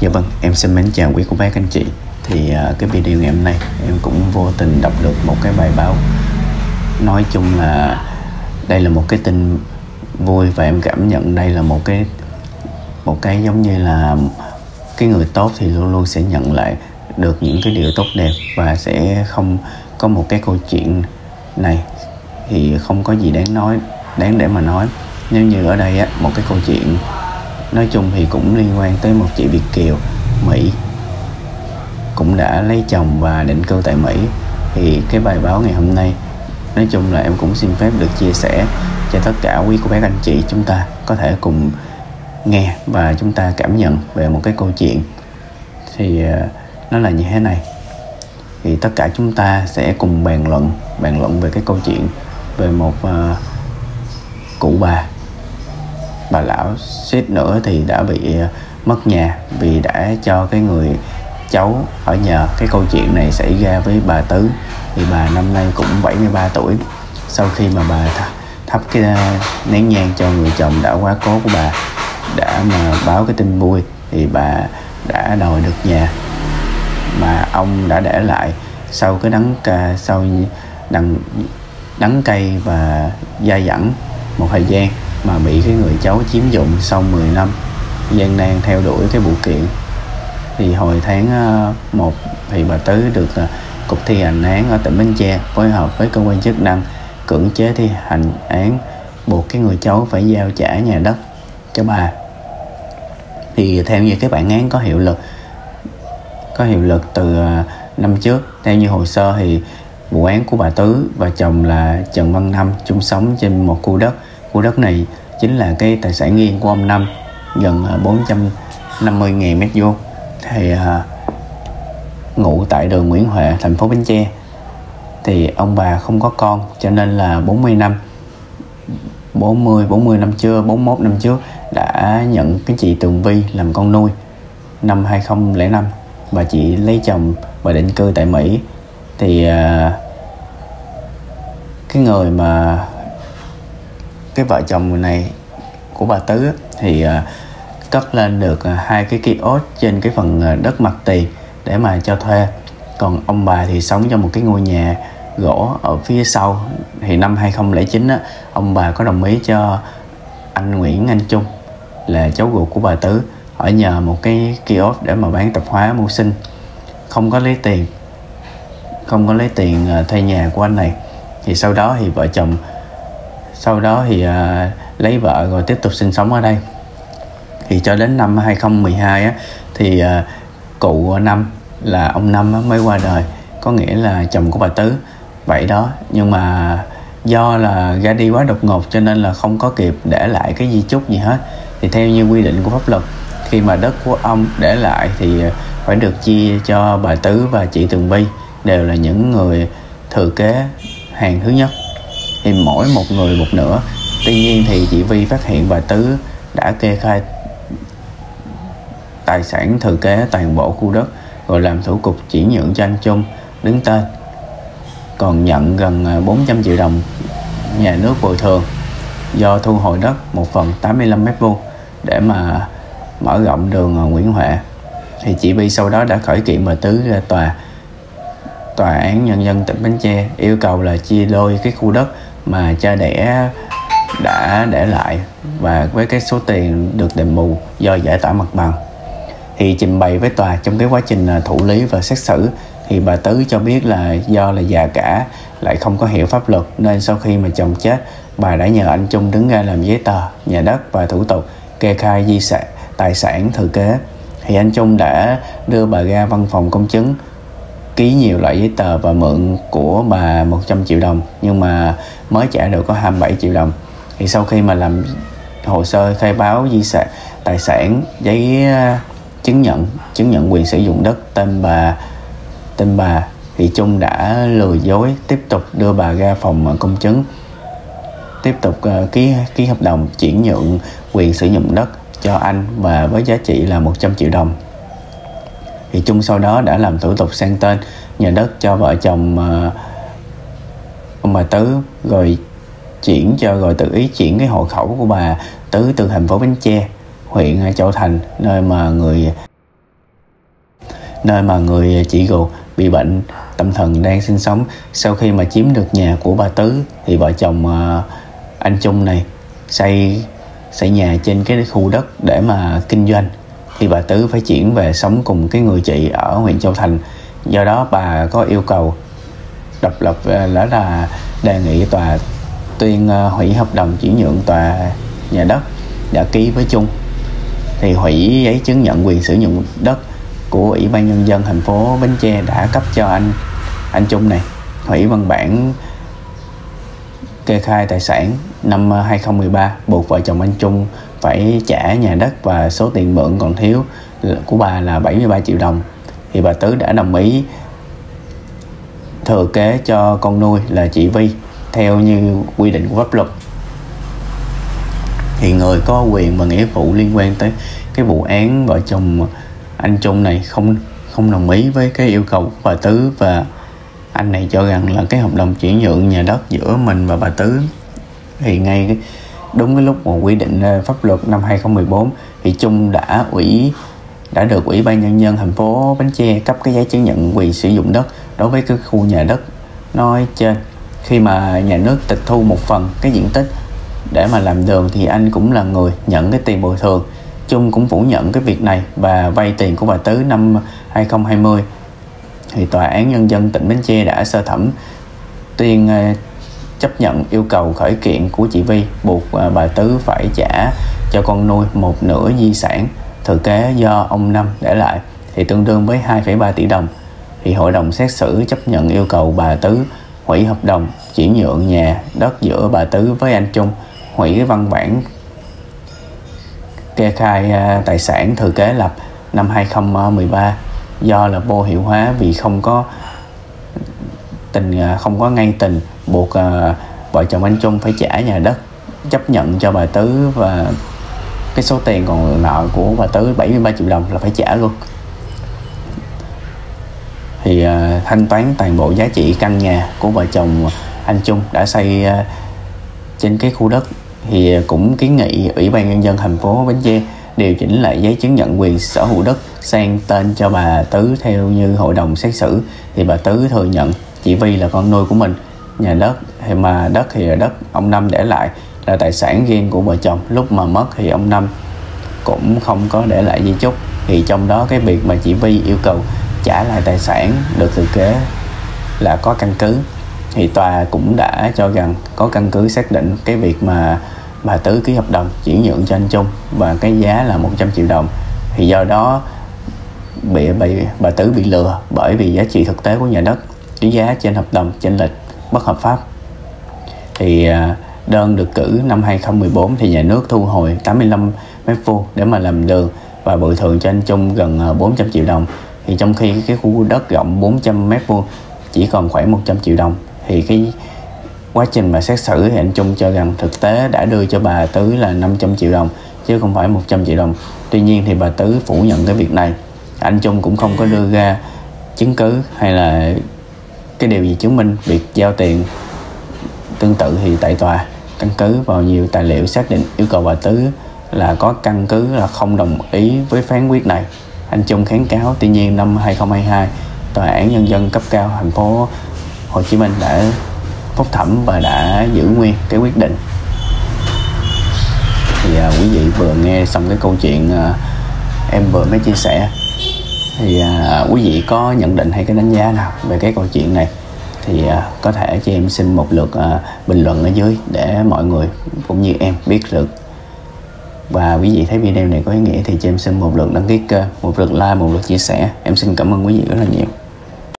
Dạ vâng, em xin mến chào quý cô bác anh chị. Thì cái video ngày hôm nay em cũng vô tình đọc được một cái bài báo. Nói chung là đây là một cái tin vui và em cảm nhận đây là một cái giống như là cái người tốt thì luôn luôn sẽ nhận lại được những cái điều tốt đẹp và sẽ không có một cái câu chuyện này thì không có gì đáng để mà nói. Nếu như ở đây á, một cái câu chuyện nói chung thì cũng liên quan tới một chị Việt Kiều Mỹ cũng đã lấy chồng và định cư tại Mỹ. Thì cái bài báo ngày hôm nay nói chung là em cũng xin phép được chia sẻ cho tất cả quý cô bác anh chị, chúng ta có thể cùng nghe và chúng ta cảm nhận về một cái câu chuyện. Thì nó là như thế này, thì tất cả chúng ta sẽ cùng bàn luận về cái câu chuyện về một cụ bà lão suýt nữa thì đã bị mất nhà vì đã cho cái người cháu ở nhờ. Cái câu chuyện này xảy ra với bà Tứ, thì bà năm nay cũng 73 tuổi. Sau khi mà bà thắp cái nén nhang cho người chồng đã quá cố của bà, đã mà báo cái tin vui, thì bà đã đòi được nhà mà ông đã để lại sau cái đắng cay và dai dẳng một thời gian mà bị cái người cháu chiếm dụng. Sau 10 năm gian nan theo đuổi cái vụ kiện, thì hồi tháng 1 thì bà Tứ được Cục Thi hành án ở tỉnh Bến Tre phối hợp với cơ quan chức năng cưỡng chế thi hành án, buộc cái người cháu phải giao trả nhà đất cho bà. Thì theo như cái bản án có hiệu lực từ năm trước, theo như hồ sơ thì vụ án của bà Tứ và chồng là Trần Văn Năm chung sống trên một khu đất. Khu đất này chính là cái tài sản riêng của ông Năm, gần 450.000 m2. Thì ngụ tại đường Nguyễn Huệ, thành phố Bến Tre. Thì ông bà không có con, cho nên là 41 năm trước đã nhận cái chị Tường Vy làm con nuôi. Năm 2005 bà chị lấy chồng và định cư tại Mỹ. Thì cái vợ chồng này của bà Tứ thì cất lên được hai cái kiosk trên cái phần đất mặt tiền để mà cho thuê. Còn ông bà thì sống trong một cái ngôi nhà gỗ ở phía sau. Thì năm 2009 á, ông bà có đồng ý cho anh Nguyễn Anh Trung là cháu ruột của bà Tứ ở nhờ một cái kiosk để mà bán tạp hóa mưu sinh, không có lấy tiền thuê nhà của anh này. Thì sau đó thì lấy vợ rồi tiếp tục sinh sống ở đây. Thì cho đến năm 2012 á, thì cụ Năm là ông Năm á, mới qua đời, có nghĩa là chồng của bà Tứ vậy đó. Nhưng mà do là ra đi quá đột ngột cho nên là không có kịp để lại cái di chúc gì hết. Thì theo như quy định của pháp luật, khi mà đất của ông để lại thì phải được chia cho bà Tứ và chị Tường Vy, đều là những người thừa kế hàng thứ nhất, thì mỗi một người một nửa. Tuy nhiên thì chị Vy phát hiện bà Tứ đã kê khai tài sản thừa kế toàn bộ khu đất rồi làm thủ tục chuyển nhượng cho anh Trung đứng tên, còn nhận gần 400 triệu đồng nhà nước bồi thường do thu hồi đất 1/85 m2 để mà mở rộng đường Nguyễn Huệ. Thì chị Vy sau đó đã khởi kiện bà Tứ ra Tòa án Nhân dân tỉnh Bến Tre, yêu cầu là chia đôi cái khu đất mà cha đẻ đã để lại và với cái số tiền được đền bù do giải tỏa mặt bằng. Thì trình bày với tòa trong cái quá trình thụ lý và xét xử, thì bà Tứ cho biết là do là già cả lại không có hiểu pháp luật, nên sau khi mà chồng chết, bà đã nhờ anh Trung đứng ra làm giấy tờ nhà đất và thủ tục kê khai di sản tài sản thừa kế. Thì anh Trung đã đưa bà ra văn phòng công chứng, ký nhiều loại giấy tờ và mượn của bà 100 triệu đồng, nhưng mà mới trả được có 27 triệu đồng. Thì sau khi mà làm hồ sơ khai báo di sản tài sản, giấy chứng nhận quyền sử dụng đất tên bà, thì Trung đã lừa dối, tiếp tục đưa bà ra phòng công chứng, tiếp tục ký hợp đồng chuyển nhượng quyền sử dụng đất cho anh và với giá trị là 100 triệu đồng. Thì Trung sau đó đã làm thủ tục sang tên nhà đất cho vợ chồng ông bà Tứ, rồi tự ý chuyển cái hộ khẩu của bà Tứ từ thành phố Bến Tre, huyện Châu Thành, nơi mà người nơi mà người chị ruột bị bệnh tâm thần đang sinh sống. Sau khi mà chiếm được nhà của bà Tứ thì vợ chồng anh Trung này xây nhà trên cái khu đất để mà kinh doanh. Thì bà Tứ phải chuyển về sống cùng cái người chị ở huyện Châu Thành. Do đó bà có yêu cầu độc lập, đó là đề nghị tòa tuyên hủy hợp đồng chuyển nhượng tòa nhà đất đã ký với Trung, thì hủy giấy chứng nhận quyền sử dụng đất của Ủy ban Nhân dân thành phố Bến Tre đã cấp cho anh Trung này, hủy văn bản kê khai tài sản năm 2013, buộc vợ chồng anh Trung phải trả nhà đất và số tiền mượn còn thiếu của bà là 73 triệu đồng. Thì bà Tứ đã đồng ý thừa kế cho con nuôi là chị Vy theo như quy định của pháp luật. Thì người có quyền và nghĩa vụ liên quan tới cái vụ án vợ chồng anh Trung này không đồng ý với cái yêu cầu của bà Tứ, và anh này cho rằng là cái hợp đồng chuyển nhượng nhà đất giữa mình và bà Tứ. Thì ngay đúng cái lúc mà quy định pháp luật năm 2014 thì Trung đã được Ủy ban Nhân dân thành phố Bến Tre cấp cái giấy chứng nhận quyền sử dụng đất đối với cái khu nhà đất nói trên. Khi mà nhà nước tịch thu một phần cái diện tích để mà làm đường thì anh cũng là người nhận cái tiền bồi thường. Trung cũng phủ nhận cái việc này và vay tiền của bà Tứ năm 2020. Thì Tòa án Nhân dân tỉnh Bến Tre đã sơ thẩm tuyên chấp nhận yêu cầu khởi kiện của chị Vy, buộc bà Tứ phải trả cho con nuôi một nửa di sản thừa kế do ông Năm để lại, thì tương đương với 2,3 tỷ đồng. Thì hội đồng xét xử chấp nhận yêu cầu bà Tứ hủy hợp đồng chuyển nhượng nhà đất giữa bà Tứ với anh Trung, hủy cái văn bản kê khai tài sản thừa kế lập năm 2013 do là vô hiệu hóa vì không có ngay tình, buộc vợ chồng anh Trung phải trả nhà đất, chấp nhận cho bà Tứ và cái số tiền còn nợ của bà Tứ 73 triệu đồng là phải trả luôn. Thì thanh toán toàn bộ giá trị căn nhà của vợ chồng anh Trung đã xây trên cái khu đất, thì cũng kiến nghị Ủy ban Nhân dân thành phố Bến Tre điều chỉnh lại giấy chứng nhận quyền sở hữu đất sang tên cho bà Tứ theo như hội đồng xét xử. Thì bà Tứ thừa nhận chị Vy là con nuôi của mình, nhà đất thì đất ông Năm để lại là tài sản riêng của vợ chồng, lúc mà mất thì ông Năm cũng không có để lại di chúc. Thì trong đó cái việc mà chị Vy yêu cầu trả lại tài sản được thừa kế là có căn cứ. Thì tòa cũng đã cho rằng có căn cứ xác định cái việc mà bà Tứ ký hợp đồng chuyển nhượng cho anh Trung và cái giá là 100 triệu đồng. Thì do đó bà Tứ bị lừa bởi vì giá trị thực tế của nhà đất, cái giá trên hợp đồng chênh lệch bất hợp pháp. Thì đơn được cử năm 2014 thì nhà nước thu hồi 85 m2 để mà làm đường và bồi thường cho anh Trung gần 400 triệu đồng. Thì trong khi cái khu đất rộng 400 m2 chỉ còn khoảng 100 triệu đồng. Thì cái quá trình mà xét xử thì anh Trung cho rằng thực tế đã đưa cho bà Tứ là 500 triệu đồng chứ không phải 100 triệu đồng. Tuy nhiên thì bà Tứ phủ nhận cái việc này. Anh Trung cũng không có đưa ra chứng cứ hay là cái điều gì chứng minh việc giao tiền tương tự. Thì tại tòa căn cứ vào nhiều tài liệu xác định yêu cầu bà Tứ là có căn cứ là không đồng ý với phán quyết này. Anh Trung kháng cáo. Tuy nhiên năm 2022, Tòa án Nhân dân cấp cao thành phố Hồ Chí Minh đã phúc thẩm và đã giữ nguyên cái quyết định. Thì quý vị vừa nghe xong cái câu chuyện em vừa mới chia sẻ. Thì quý vị có nhận định hay cái đánh giá nào về cái câu chuyện này thì có thể cho em xin một lượt bình luận ở dưới để mọi người cũng như em biết được. Và quý vị thấy video này có ý nghĩa thì cho em xin một lượt đăng ký kênh, một lượt like, một lượt chia sẻ. Em xin cảm ơn quý vị rất là nhiều.